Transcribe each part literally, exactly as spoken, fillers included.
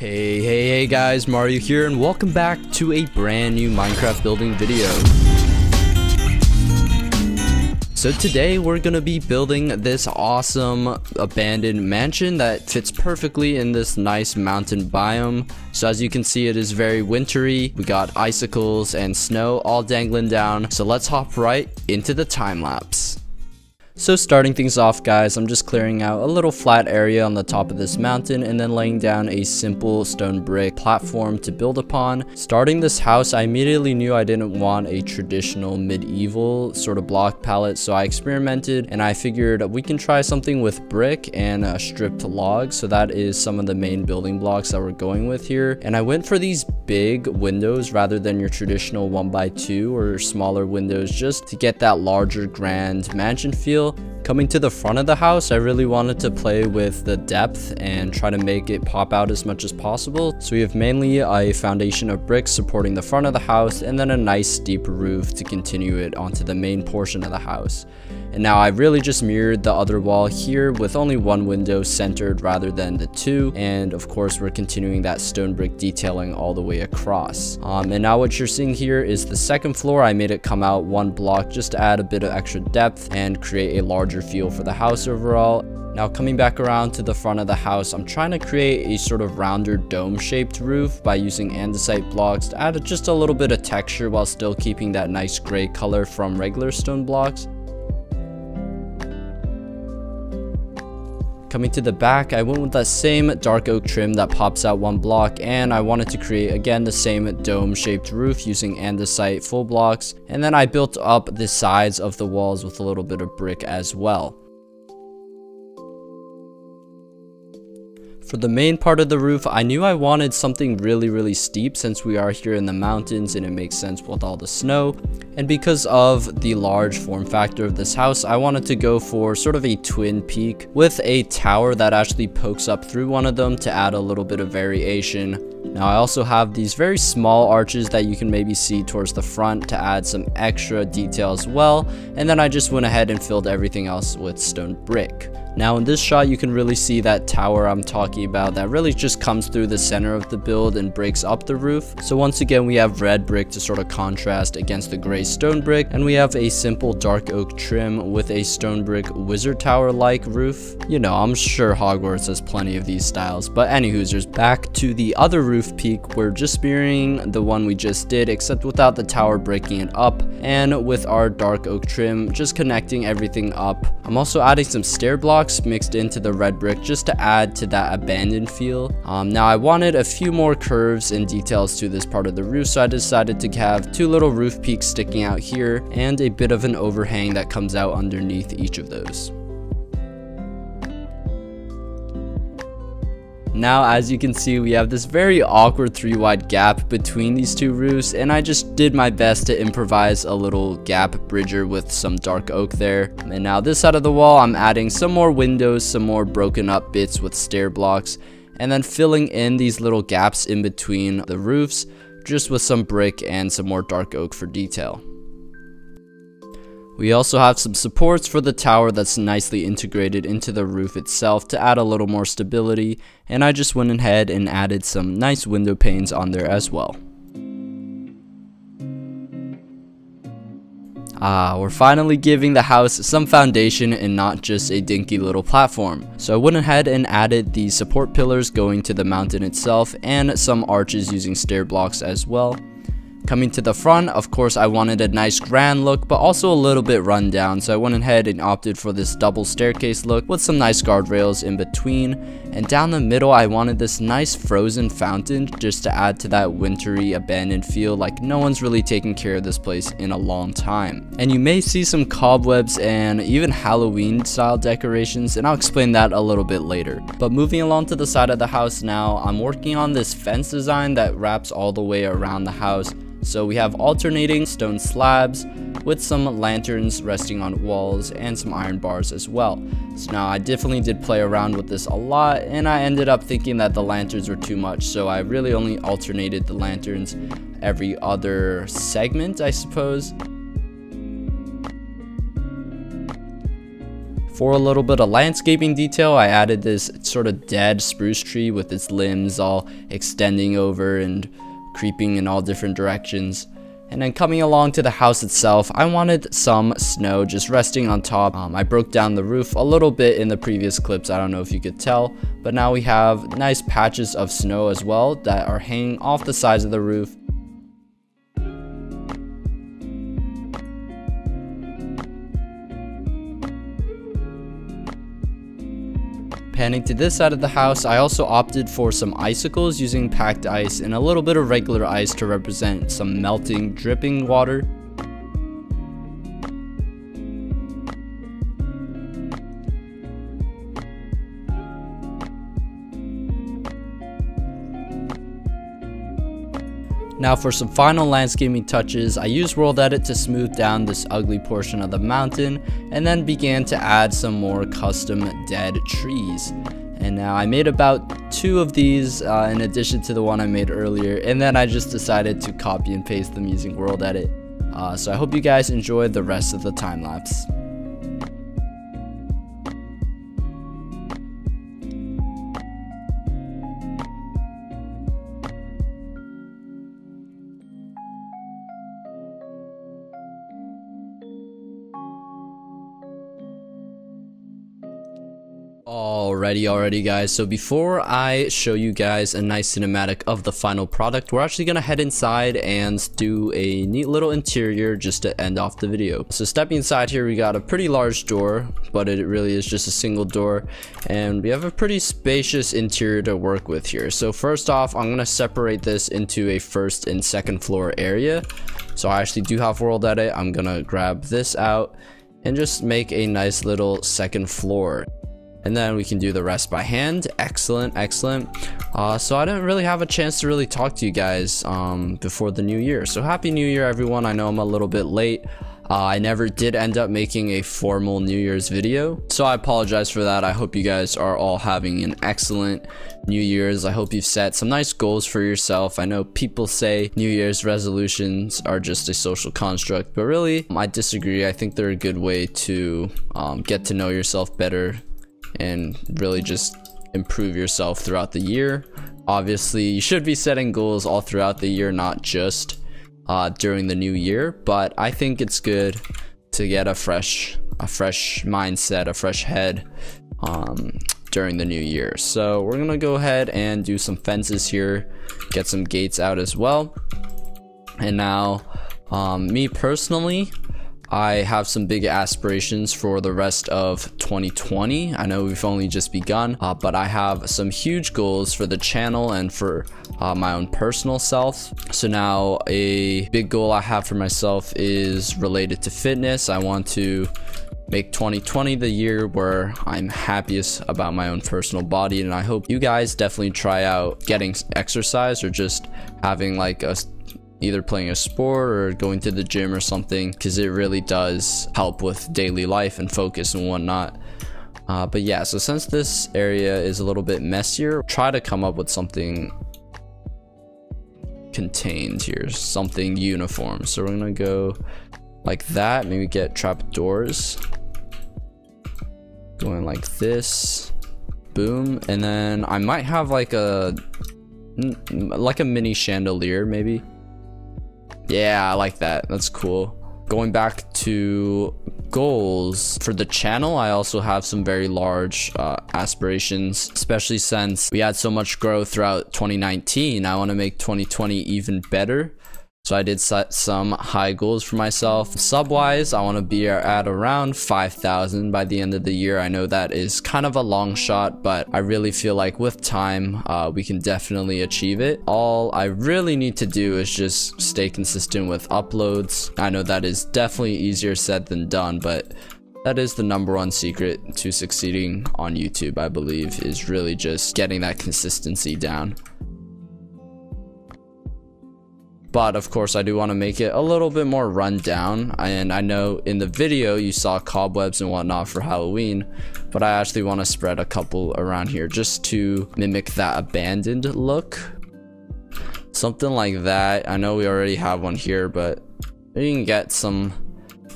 Hey, hey, hey guys, Mario here, and welcome back to a brand new Minecraft building video. So today we're going to be building this awesome abandoned mansion that fits perfectly in this nice mountain biome. So as you can see, it is very wintry. We got icicles and snow all dangling down. So let's hop right into the time lapse. So starting things off guys, I'm just clearing out a little flat area on the top of this mountain and then laying down a simple stone brick platform to build upon. Starting this house, I immediately knew I didn't want a traditional medieval sort of block palette, so I experimented and I figured we can try something with brick and uh, stripped logs. So that is some of the main building blocks that we're going with here. And I went for these big windows rather than your traditional one by two or smaller windows, just to get that larger grand mansion feel. Coming to the front of the house, I really wanted to play with the depth and try to make it pop out as much as possible. So we have mainly a foundation of bricks supporting the front of the house and then a nice steep roof to continue it onto the main portion of the house. And now I really just mirrored the other wall here with only one window centered rather than the two. And of course, we're continuing that stone brick detailing all the way across. Um, and now what you're seeing here is the second floor. I made it come out one block just to add a bit of extra depth and create a larger feel for the house overall. Now coming back around to the front of the house, I'm trying to create a sort of rounder dome shaped roof by using andesite blocks to add just a little bit of texture while still keeping that nice gray color from regular stone blocks. Coming to the back, I went with that same dark oak trim that pops out one block, and I wanted to create again the same dome shaped roof using andesite full blocks, and then I built up the sides of the walls with a little bit of brick as well. For the main part of the roof, I knew I wanted something really really steep since we are here in the mountains and it makes sense with all the snow. And because of the large form factor of this house, I wanted to go for sort of a twin peak with a tower that actually pokes up through one of them to add a little bit of variation. Now I also have these very small arches that you can maybe see towards the front to add some extra detail as well. And then I just went ahead and filled everything else with stone brick. Now in this shot, you can really see that tower I'm talking about that really just comes through the center of the build and breaks up the roof. So once again, we have red brick to sort of contrast against the gray stone brick, and we have a simple dark oak trim with a stone brick wizard tower like roof. You know, I'm sure Hogwarts has plenty of these styles, but anywhoozers, back to the other roof peak. We're just mirroring the one we just did, except without the tower breaking it up, and with our dark oak trim just connecting everything up. I'm also adding some stair blocks mixed into the red brick just to add to that abandoned feel. Um, now I wanted a few more curves and details to this part of the roof, so I decided to have two little roof peaks sticking out here and a bit of an overhang that comes out underneath each of those. Now as you can see, we have this very awkward three wide gap between these two roofs, and I just did my best to improvise a little gap bridger with some dark oak there. And now this side of the wall, I'm adding some more windows, some more broken up bits with stair blocks, and then filling in these little gaps in between the roofs just with some brick and some more dark oak for detail. We also have some supports for the tower that's nicely integrated into the roof itself to add a little more stability, and I just went ahead and added some nice window panes on there as well. Ah, we're finally giving the house some foundation and not just a dinky little platform. So I went ahead and added the support pillars going to the mountain itself and some arches using stair blocks as well. Coming to the front, of course, I wanted a nice grand look, but also a little bit run down, so I went ahead and opted for this double staircase look with some nice guardrails in between. And down the middle, I wanted this nice frozen fountain just to add to that wintry abandoned feel, like no one's really taken care of this place in a long time. And you may see some cobwebs and even Halloween style decorations, and I'll explain that a little bit later. But moving along to the side of the house now, I'm working on this fence design that wraps all the way around the house. So we have alternating stone slabs with some lanterns resting on walls and some iron bars as well. So now I definitely did play around with this a lot, and I ended up thinking that the lanterns were too much, so I really only alternated the lanterns every other segment, I suppose. For a little bit of landscaping detail, I added this sort of dead spruce tree with its limbs all extending over and creeping in all different directions. And then coming along to the house itself, I wanted some snow just resting on top. Um, I broke down the roof a little bit in the previous clips, I don't know if you could tell. But now we have nice patches of snow as well that are hanging off the sides of the roof. Panning to this side of the house, I also opted for some icicles using packed ice and a little bit of regular ice to represent some melting, dripping water. Now for some final landscaping touches, I used World Edit to smooth down this ugly portion of the mountain and then began to add some more custom dead trees. And now I made about two of these uh, in addition to the one I made earlier, and then I just decided to copy and paste them using World Edit. Uh, so I hope you guys enjoyed the rest of the time lapse. Alrighty, alrighty guys, so before I show you guys a nice cinematic of the final product, we're actually gonna head inside and do a neat little interior just to end off the video. So stepping inside here, we got a pretty large door, but it really is just a single door, and we have a pretty spacious interior to work with here. So first off, I'm gonna separate this into a first and second floor area. So I actually do have World Edit. I'm gonna grab this out and just make a nice little second floor. And then we can do the rest by hand. Excellent, excellent. Uh, so I didn't really have a chance to really talk to you guys um, before the new year. So happy new year, everyone. I know I'm a little bit late. Uh, I never did end up making a formal New Year's video, so I apologize for that. I hope you guys are all having an excellent New Year's. I hope you've set some nice goals for yourself. I know people say New Year's resolutions are just a social construct, but really, I disagree. I think they're a good way to um, get to know yourself better and really just improve yourself throughout the year. Obviously, you should be setting goals all throughout the year, not just uh, during the new year, but I think it's good to get a fresh a fresh mindset, a fresh head um, during the new year. So we're gonna go ahead and do some fences here, get some gates out as well. And now um, me personally, I have some big aspirations for the rest of twenty twenty. I know we've only just begun, uh, but I have some huge goals for the channel and for uh, my own personal self. So now a big goal I have for myself is related to fitness. I want to make twenty twenty the year where I'm happiest about my own personal body, and I hope you guys definitely try out getting exercise or just having like a either playing a sport or going to the gym or something, because it really does help with daily life and focus and whatnot. Uh, but yeah, so since this area is a little bit messier, try to come up with something contained here, something uniform. So we're gonna go like that, maybe get trapdoors going like this, boom. And then I might have like a like a mini chandelier maybe. Yeah, I like that. That's cool. Going back to goals for the channel, I also have some very large uh, aspirations, especially since we had so much growth throughout twenty nineteen. I want to make twenty twenty even better. So I did set some high goals for myself. Sub-wise, I want to be at around five thousand by the end of the year. I know that is kind of a long shot, but I really feel like with time, uh, we can definitely achieve it. All I really need to do is just stay consistent with uploads. I know that is definitely easier said than done, but that is the number one secret to succeeding on YouTube, I believe, is really just getting that consistency down. But of course, I do want to make it a little bit more rundown. And I know in the video you saw cobwebs and whatnot for Halloween, but I actually want to spread a couple around here just to mimic that abandoned look. Something like that. I know we already have one here, but you can get some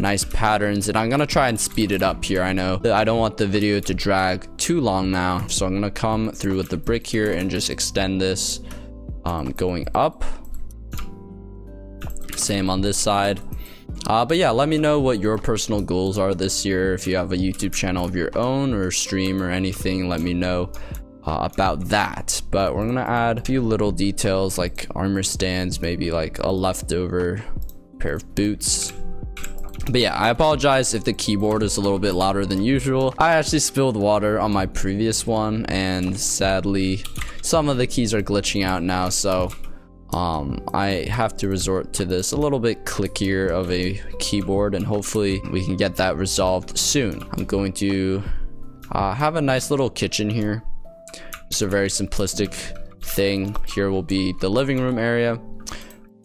nice patterns. And I'm gonna try and speed it up here. I know I don't want the video to drag too long now, so I'm gonna come through with the brick here and just extend this um, going up. Same on this side. Uh, but yeah, let me know what your personal goals are this year. If you have a YouTube channel of your own or stream or anything, let me know uh, about that. But we're gonna add a few little details like armor stands, maybe like a leftover pair of boots. But yeah, I apologize if the keyboard is a little bit louder than usual. I actually spilled water on my previous one, and sadly some of the keys are glitching out now, so Um, I have to resort to this a little bit clickier of a keyboard, and hopefully we can get that resolved soon. I'm going to uh, have a nice little kitchen here. It's a very simplistic thing. Here will be the living room area.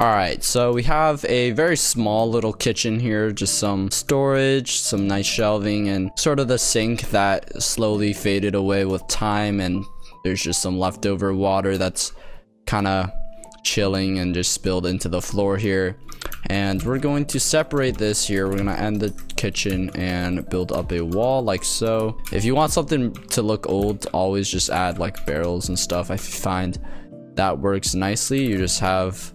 Alright, so we have a very small little kitchen here, just some storage, some nice shelving, and sort of the sink that slowly faded away with time, and there's just some leftover water that's kind of chilling and just spilled into the floor here. And we're going to separate this here. We're going to end the kitchen and build up a wall like so. If you want something to look old, always just add like barrels and stuff. I find that works nicely. You just have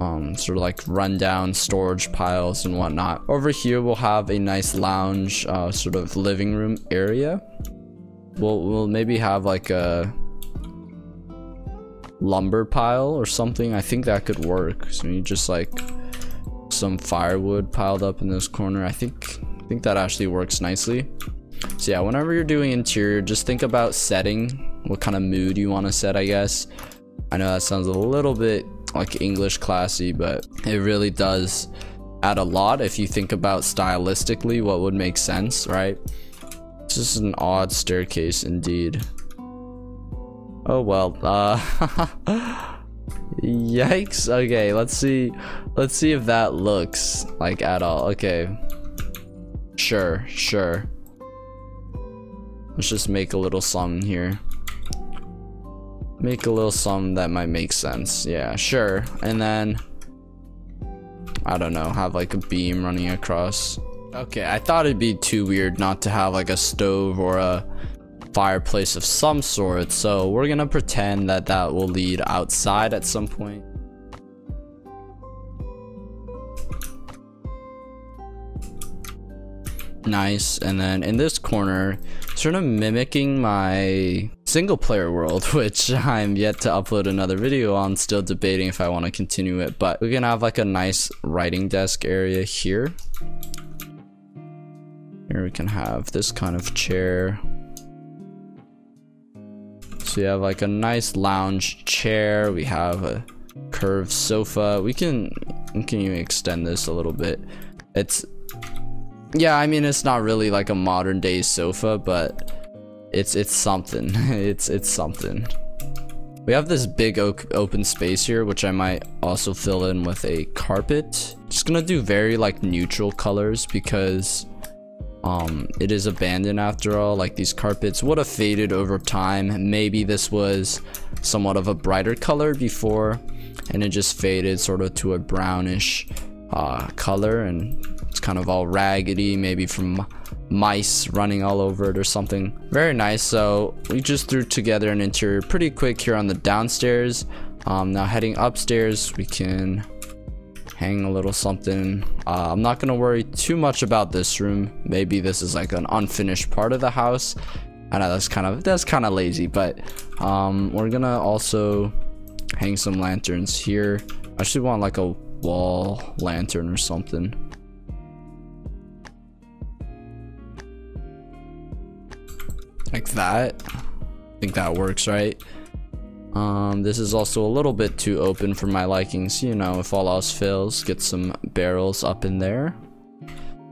um sort of like rundown storage piles and whatnot. Over here we'll have a nice lounge, uh sort of living room area. We'll, we'll maybe have like a lumber pile or something. I think that could work. So you just like some firewood piled up in this corner. I think I think that actually works nicely. So yeah, whenever you're doing interior, just think about setting what kind of mood you want to set, I guess. I know that sounds a little bit like English classy, but it really does add a lot if you think about stylistically what would make sense, right? This is an odd staircase indeed. Oh well, uh, yikes. Okay, let's see, let's see if that looks like at all. Okay, sure, sure. Let's just make a little something here. Make a little something that might make sense. Yeah, sure. And then, I don't know, have like a beam running across. Okay, I thought it'd be too weird not to have like a stove or a fireplace of some sort, so we're gonna pretend that that will lead outside at some point. Nice. And then in this corner, sort of mimicking my single player world, which I'm yet to upload another video on, still debating if I want to continue it, but we're gonna have like a nice writing desk area here. Here we can have this kind of chair. So we have like a nice lounge chair. We have a curved sofa. We can we can even extend this a little bit. It's, yeah, I mean, it's not really like a modern day sofa, but it's it's something. it's it's something. We have this big oak open space here, which I might also fill in with a carpet. Just gonna do very like neutral colors because um it is abandoned after all. Like these carpets would have faded over time. Maybe this was somewhat of a brighter color before and it just faded sort of to a brownish uh color, and it's kind of all raggedy, maybe from mice running all over it or something. Very nice. So we just threw together an interior pretty quick here on the downstairs. Um now heading upstairs, we can hang a little something. Uh, I'm not gonna worry too much about this room. Maybe this is like an unfinished part of the house. I know that's kind of that's kind of lazy, but um, we're gonna also hang some lanterns here. I should want like a wall lantern or something. Like that. I think that works, right? Um, this is also a little bit too open for my likings, you know, if all else fails. Get some barrels up in there.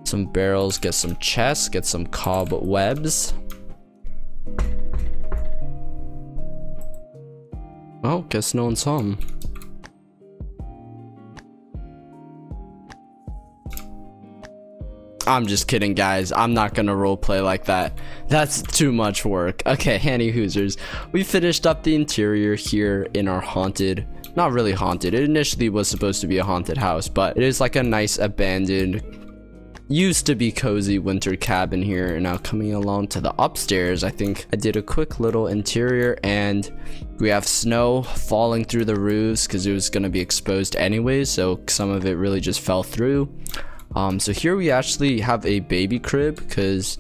Some barrels, get some chests, get some cobwebs. Oh, guess no one's home. I'm just kidding, guys. I'm not gonna roleplay like that. That's too much work. Okay, Handy Hoosers, we finished up the interior here in our haunted, not really haunted. It initially was supposed to be a haunted house, but it is like a nice abandoned used to be cozy winter cabin here. And now coming along to the upstairs, I think I did a quick little interior, and we have snow falling through the roofs because it was going to be exposed anyway, so some of it really just fell through. Um, so here we actually have a baby crib because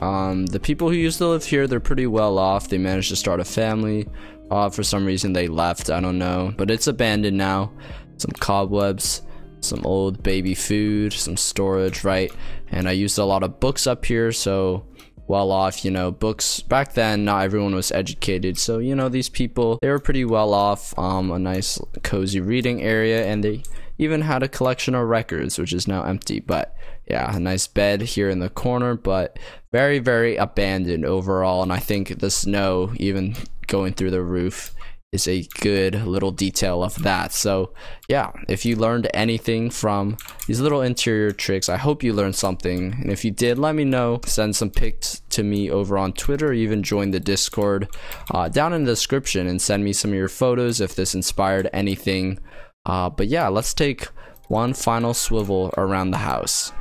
um, the people who used to live here, they're pretty well off. They managed to start a family. Uh, for some reason they left, I don't know, but it's abandoned now. Some cobwebs, some old baby food, some storage, right? And I used a lot of books up here, so well off, you know, books back then, not everyone was educated, so you know, these people, they were pretty well off. Um, a nice cozy reading area, and they even had a collection of records, which is now empty. But yeah, a nice bed here in the corner, but very very abandoned overall. And I think the snow even going through the roof is a good little detail of that. So yeah, if you learned anything from these little interior tricks, I hope you learned something, and if you did, let me know. Send some pics to me over on Twitter, or even join the Discord uh, down in the description, and send me some of your photos if this inspired anything. Uh, but yeah, let's take one final swivel around the house.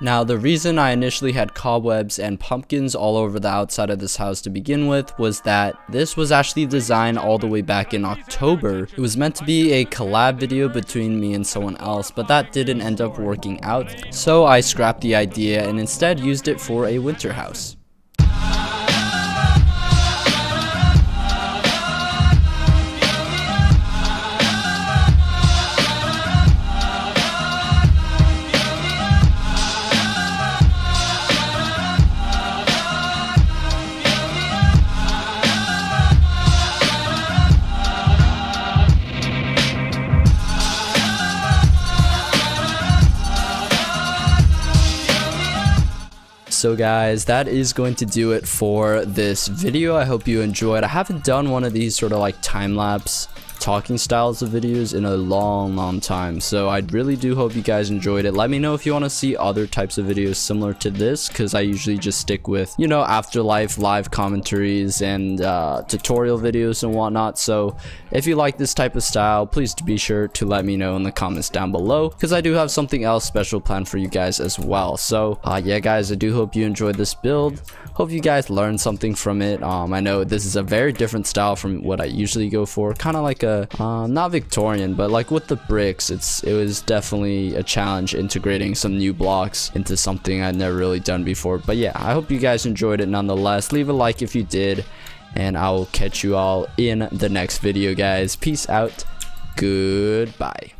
Now, the reason I initially had cobwebs and pumpkins all over the outside of this house to begin with was that this was actually designed all the way back in October. It was meant to be a collab video between me and someone else, but that didn't end up working out, so I scrapped the idea and instead used it for a winter house. So guys, that is going to do it for this video. I hope you enjoyed. I haven't done one of these sort of like time-lapse talking styles of videos in a long long time, so I really do hope you guys enjoyed it. Let me know if you want to see other types of videos similar to this, because I usually just stick with, you know, afterlife live commentaries and uh, tutorial videos and whatnot. So if you like this type of style, please be sure to let me know in the comments down below, because I do have something else special planned for you guys as well. So uh, yeah guys, I do hope you enjoyed this build. Hope you guys learned something from it. um, I know this is a very different style from what I usually go for, kind of like a uh, not Victorian, but like with the bricks. It's it was definitely a challenge integrating some new blocks into something I'd never really done before. But yeah, I hope you guys enjoyed it nonetheless. Leave a like if you did, and I will catch you all in the next video guys. Peace out, goodbye.